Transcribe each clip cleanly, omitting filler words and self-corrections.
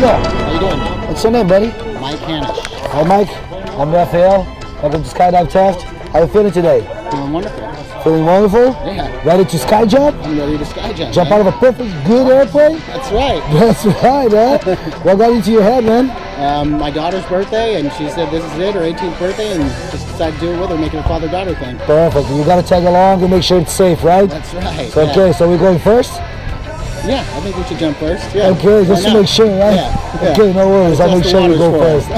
Hi there. How you doing? What's your name, buddy? Mike Hanish. Hi, Mike. I'm Raphael. Welcome to Skydive Taft. How are you feeling today? Feeling wonderful. Feeling wonderful? Yeah. Ready to sky jump? I'm ready to sky jump. Jump out of a perfect, good airplane? That's right. That's right, huh? What got into your head, man? My daughter's birthday, and she said this is it, her 18th birthday, and just decided to do it with her, make it a father-daughter thing. Perfect. You got to tag along and make sure it's safe, right? That's right. So, yeah. Okay, so we're going first? Yeah, I think we should jump first. Yeah. Okay, just to make sure, right? Yeah. Okay, no worries. I'll make sure we go first.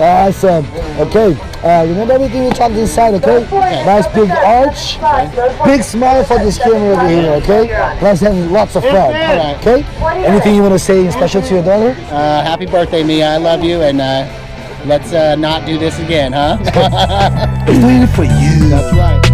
Awesome. Okay, remember everything we talked inside, okay? Nice big arch, big smile for this camera over here, okay? Let's have lots of fun, okay? Anything you want to say special to your daughter? Happy birthday, Mia. I love you, and let's not do this again, huh? Doing it for you. That's right.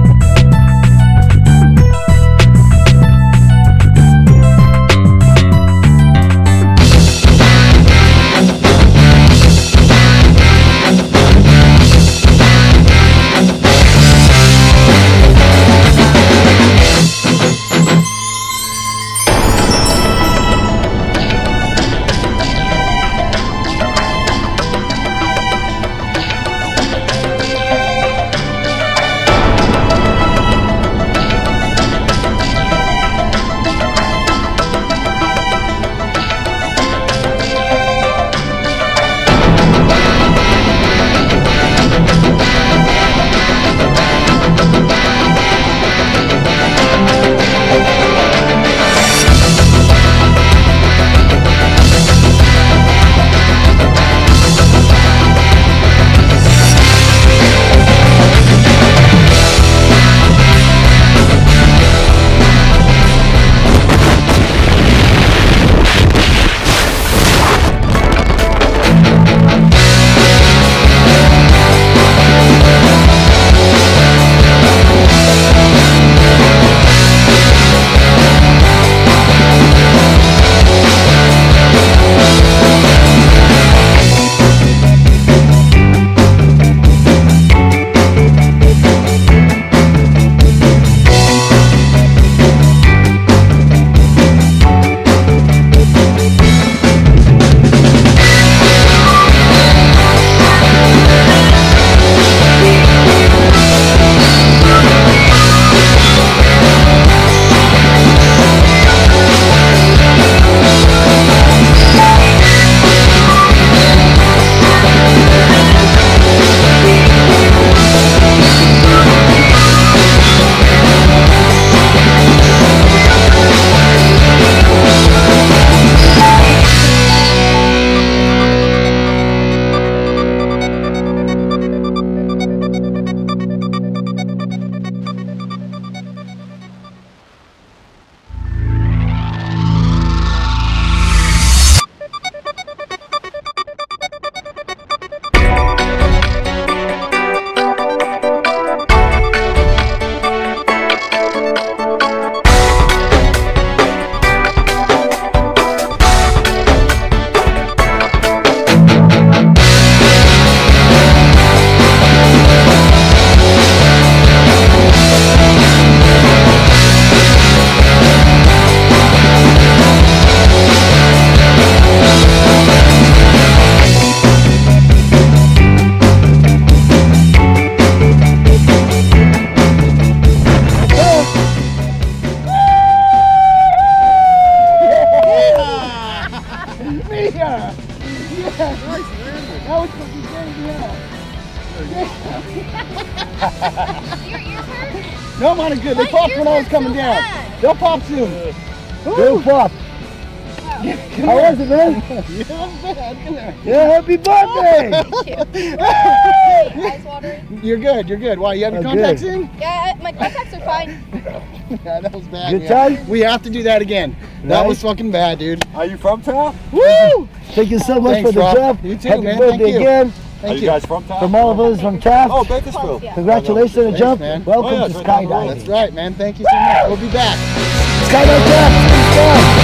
Yeah! That was fucking crazy, yeah! Your ears hurt? No, mine are good. They popped when I was coming down. They'll pop soon. They'll pop. How was it, man? It was bad. Yeah, happy birthday! Thank you. Eyes watering. You're good. Why, you have your contacts in? Yeah, my contacts are fine. Yeah, that was bad. Good time? We have to do that again. That was fucking bad, dude. Are you from Taft? Woo! Thank you so much for the job. You too, man. Thank you. Again. Are you guys from Taft? From all of us from Taft. Oh, Bakersfield. Congratulations on the jump. Welcome to skydiving. That's right, man. Thank you so much. We'll be back. Skydive Taft.